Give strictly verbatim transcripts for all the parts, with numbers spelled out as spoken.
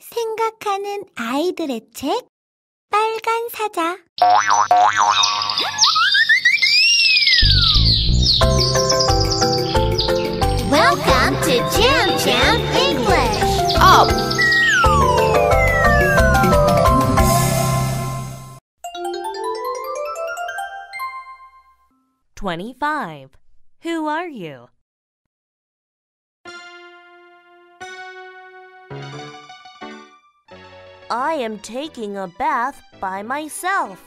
생각하는 아이들의 책 빨간 사자. Welcome to Jam Jam English. Up. twenty-five. Who are you? I am taking a bath by myself.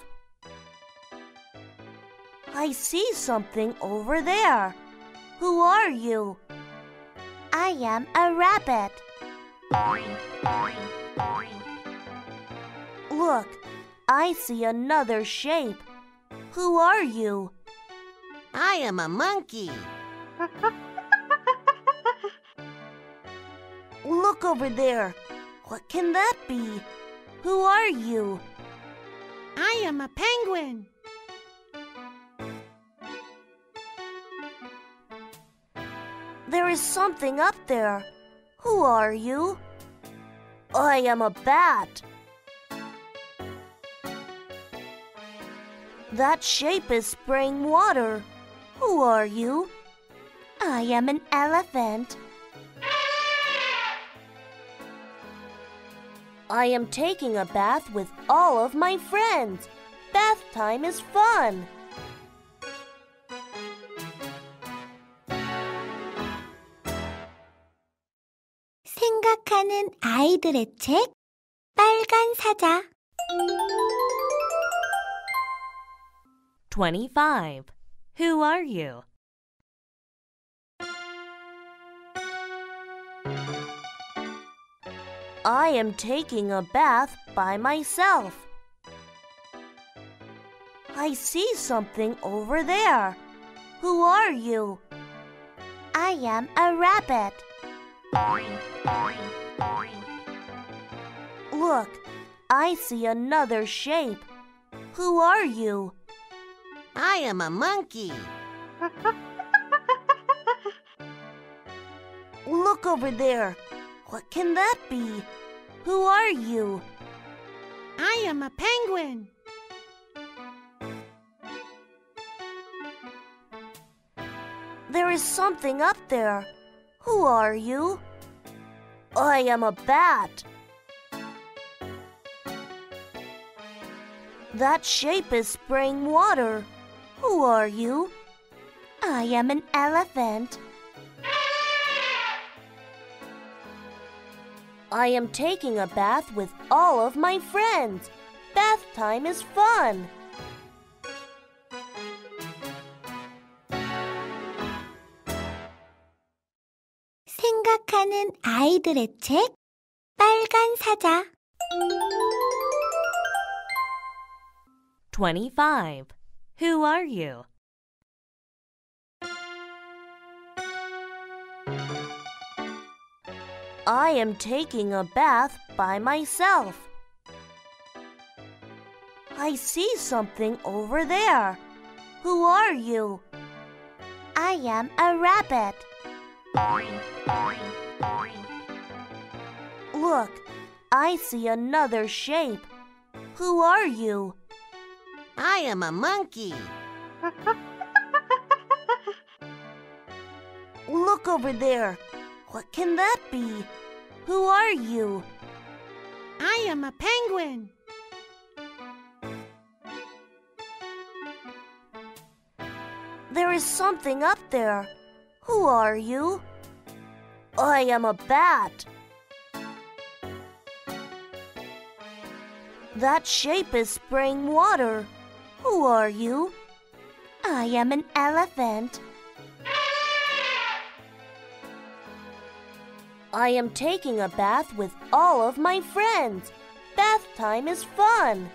I see something over there. Who are you? I am a rabbit. Look, I see another shape. Who are you? I am a monkey. Look over there. What can that be? Who are you? I am a penguin. There is something up there. Who are you? I am a bat. That shape is spraying water. Who are you? I am an elephant. I am taking a bath with all of my friends. Bath time is fun. 생각하는 아이들의 책 빨간 사자. twenty-five. Who are you? I am taking a bath by myself. I see something over there. Who are you? I am a rabbit. Look, I see another shape. Who are you? I am a monkey. Look over there. What can that be? Who are you? I am a penguin. There is something up there. Who are you? I am a bat. That shape is spraying water. Who are you? I am an elephant. I am taking a bath with all of my friends. Bath time is fun. 생각하는 아이들의 책 빨간 사자. twenty-five. Who are you? I am taking a bath by myself. I see something over there. Who are you? I am a rabbit. Look, I see another shape. Who are you? I am a monkey. Look over there. What can that be? Who are you? I am a penguin. There is something up there. Who are you? I am a bat. That shape is spraying water. Who are you? I am an elephant. I am taking a bath with all of my friends. Bath time is fun.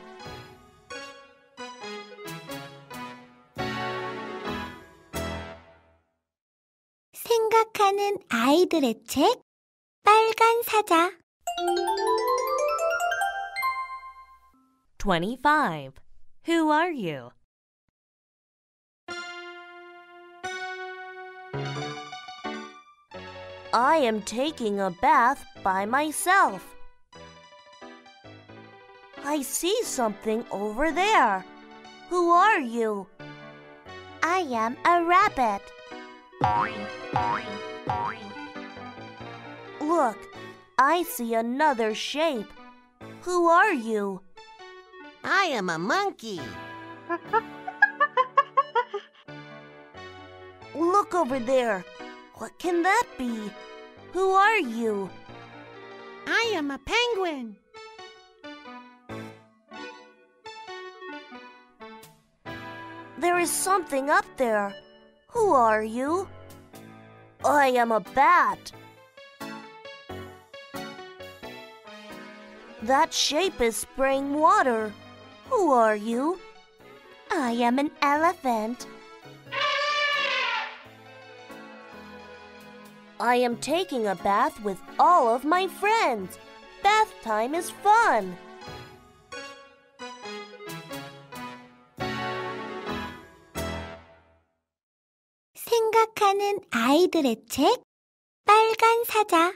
생각하는 아이들의 책 빨간 사자. twenty-five. Who are you? I am taking a bath by myself. I see something over there. Who are you? I am a rabbit. Look, I see another shape. Who are you? I am a monkey. Look over there. What can that be? Who are you? I am a penguin. There is something up there. Who are you? I am a bat. That shape is spraying water. Who are you? I am an elephant. I am taking a bath with all of my friends. Bath time is fun. 생각하는 아이들의 책, 빨간 사자.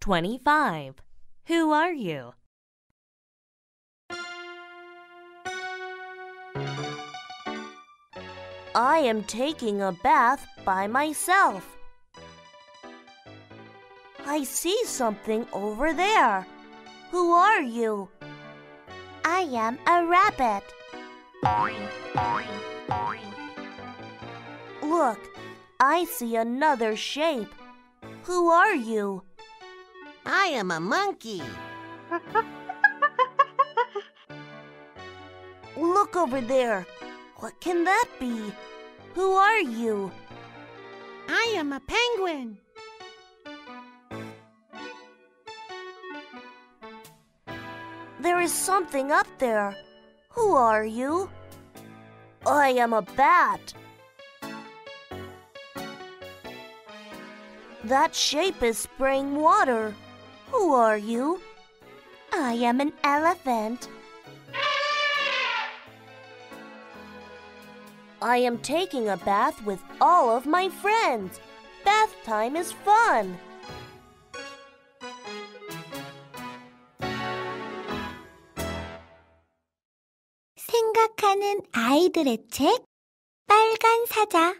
twenty-five. Who are you? I am taking a bath by myself. I see something over there. Who are you? I am a rabbit. Look, I see another shape. Who are you? I am a monkey. Look over there. What can that be? Who are you? I am a penguin. There is something up there. Who are you? I am a bat. That shape is spraying water. Who are you? I am an elephant. I am taking a bath with all of my friends. Bath time is fun. 생각하는 아이들의 책, 빨간 사자.